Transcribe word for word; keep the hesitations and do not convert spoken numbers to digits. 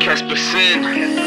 J. Caspersen.